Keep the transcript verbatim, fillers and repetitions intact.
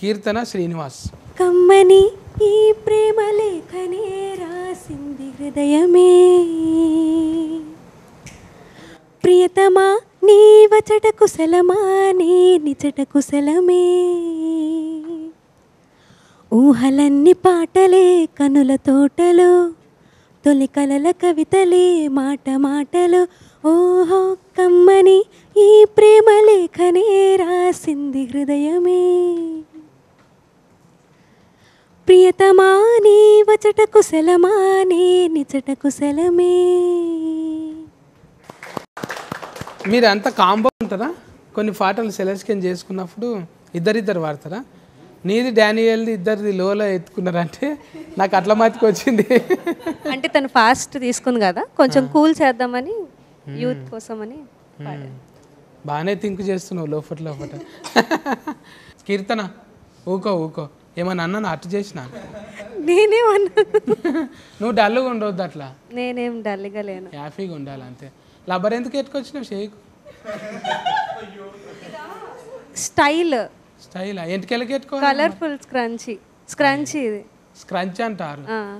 కీర్తన శ్రీనివాస్. కమ్మని ఈ ప్రేమ లేఖనే రాసింది హృదయమే, ప్రియతమా నీ వచట కుశలమా నీ నిచట కుశలమే, ఊహలన్నీ పాటలే కనుల తోటలో, తొలి కలల కవితలే మాట మాటలో, ఓహో కమ్మని ఈ ప్రేమ లేఖనే రాసింది హృదయమే, ప్రియతమా నీ వచట కుశలమా నీ నిచట కుశలమే. మీరు అంత కాంబో ఉంటారా? కొన్ని పాటలు సెలెక్షన్ చేసుకున్నప్పుడు ఇద్దరిద్దరు వాడతారా? నీది డానియల్ది ఇద్దరిది లోలో ఎత్తుకున్నారంటే నాకు అట్లా మాతికి వచ్చింది. అంటే తను ఫాస్ట్ తీసుకుంది కదా, కొంచెం కూల్ చేద్దామని, యూత్ కోసమని. బాగానే థింక్ చేస్తున్నావు లోపల లోపల. కీర్తన ఊకో ఊకో, ఏమన్నా అన్నాను అట్టు చేసిన నేనేమన్నా? నువ్వు డల్గా ఉండవద్దు అట్లా. నేనేం డల్గా లేను, హ్యాపీగా ఉండాలి అంతే. లబ్బర్ ఎందుకు ఎట్టుకొచ్చినావు? షేక్ స్టైల్ స్టైల్ ఎంటికెళ్ళకి ఎట్టుకో. కలర్ఫుల్ స్క్రంచీ స్క్రంచీ ఇది స్క్రంచ్ అంటారు.